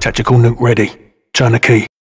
Tactical nuke ready. Turn the key.